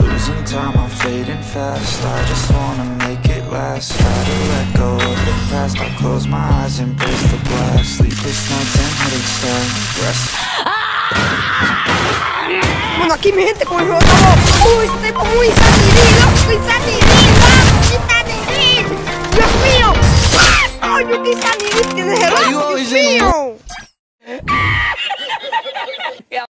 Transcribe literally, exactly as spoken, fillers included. Losing time, I'm fading fast. I just wanna make it last. Try to let go of the past. I close my eyes, embrace the blast. Sleepless nights and headaches start. Rest. ¡Bueno, aquí mi gente, por favor! ¡Uy, estoy muy satirido! ¡Muy satirido!